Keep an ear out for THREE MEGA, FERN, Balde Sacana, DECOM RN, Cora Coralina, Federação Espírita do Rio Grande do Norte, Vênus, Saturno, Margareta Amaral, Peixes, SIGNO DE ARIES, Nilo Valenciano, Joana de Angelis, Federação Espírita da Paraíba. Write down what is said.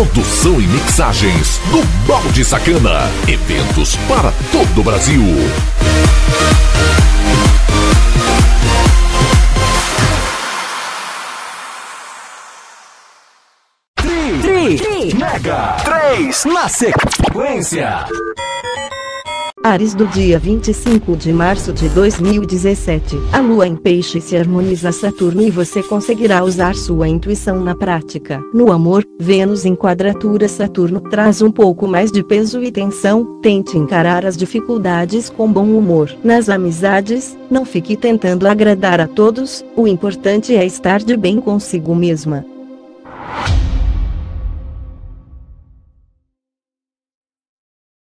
Produção e mixagens do Balde Sacana. Eventos para todo o Brasil. Three Mega Três na sequência. Áries do dia 25 de março de 2017. A lua em peixe se harmoniza a Saturno e você conseguirá usar sua intuição na prática. No amor, Vênus em quadratura Saturno traz um pouco mais de peso e tensão. Tente encarar as dificuldades com bom humor. Nas amizades, não fique tentando agradar a todos. O importante é estar de bem consigo mesma.